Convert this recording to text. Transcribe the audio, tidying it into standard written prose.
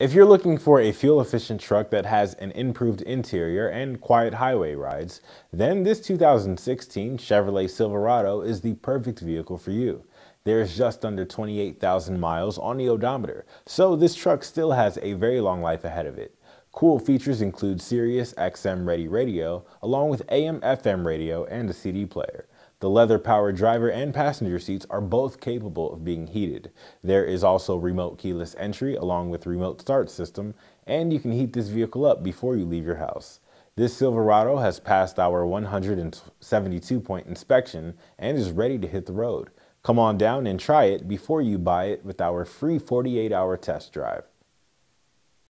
If you're looking for a fuel-efficient truck that has an improved interior and quiet highway rides, then this 2016 Chevrolet Silverado is the perfect vehicle for you. There is just under 28,000 miles on the odometer, so this truck still has a very long life ahead of it. Cool features include Sirius XM Ready Radio, along with AM/FM radio and a CD player. The leather-powered driver and passenger seats are both capable of being heated. There is also remote keyless entry along with remote start system, and you can heat this vehicle up before you leave your house. This Silverado has passed our 172-point inspection and is ready to hit the road. Come on down and try it before you buy it with our free 48-hour test drive.